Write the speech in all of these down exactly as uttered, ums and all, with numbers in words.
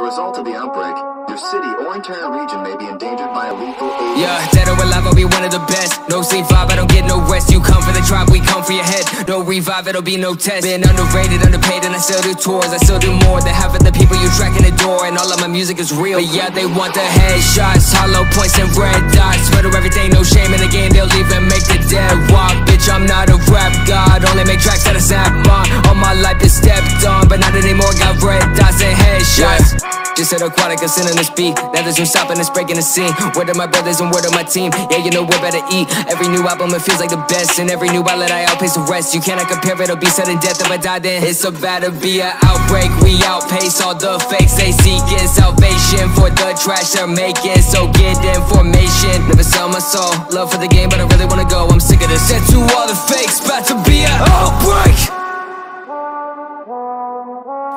a result of the outbreak, your city or entire region may be endangered by a lethal agent. Yeah, dead or alive, I'll be one of the best. No sleep vibe, I don't get no rest. You come for the tribe, we come for your head. No revive, it'll be no test. Been underrated, underpaid, and I still do tours. I still do more than half of the people you track in the door. And all of my music is real. But yeah, they want the headshots, hollow points, and red dots. Sweater everything, no shame in the game. They'll leave and make the dead walk. Bitch, I'm not a rap god. Only make tracks that I snap on. All my life is stepped on, but not anymore. Got red dots and headshots. Just said aquatic, I'm sending this beat. Now there's no stopping, it's breaking the scene. Word of my brothers and word of my team. Yeah, you know we're better eat. Every new album, it feels like the best. And every new outlet, I outpace the rest. You cannot compare, it'll be sudden death. If I die, then it's about to be an outbreak. We outpace all the fakes. They seeking salvation for the trash they're making. So get information. Never sell my soul. Love for the game, but I really wanna go. I'm sick of this. Set to all the fakes, about to be an outbreak.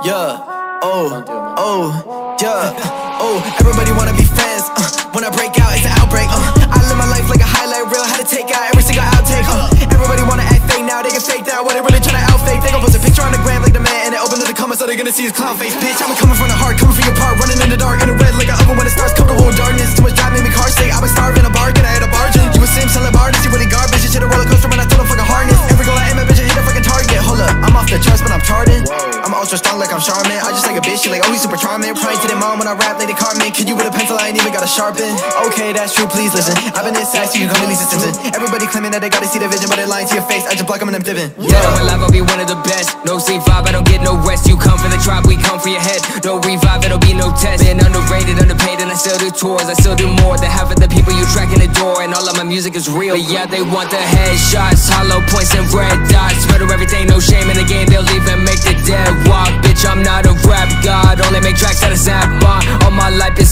Yeah. Oh, oh, yeah, oh, everybody wanna be friends, uh, when I break out, it's an outbreak, uh, I live my life like a highlight reel, had to take out every single outtake, uh, everybody wanna act fake now, they can fake that, what they really tryna outfake, they gon' post a picture on the gram like the man, and they open to the comments, all they're gonna see is clown face, bitch, I'm coming from the heart, coming from your part, running in the dark, in the red like an oven when it starts, come to whole darkness, too much drive made me car sick, I was starving, a bargain, I had a bargain, you a sim, selling bargains, you really garbage, you shit a roller coaster when I told them fucking harness, every goal I aim at, bitch, I hit a fucking target, hold up, I'm off the charts, but I'm charted, I'm ultra strong like I'm Charmin, I just like a bitch, she like, oh, he's super charming. Price to the mom when I rap, Lady Carmen. Kid you with a pencil, I ain't even gotta sharpen. Okay, that's true, please listen. I've been this ass, you can call me Lisa Simpson. Everybody claiming that they gotta see the vision, but they're lying to your face, I just block them and I'm divin'. Yeah, I'm alive, I'll be one of the best. No sleep vibe, I don't get no rest. You come for the tribe, we come for your head. No revive, it'll be no test. Been underrated, underpaid, and I still do tours. I still do more than half of the people you track in the door. And all of my music is real. But yeah, they want the headshots, hollow points, and red dots. Sweater everything, no shame in the game. They'll leave and make the dead walk. Bitch, I'm not a rap god, only make tracks that I snap on. All my life is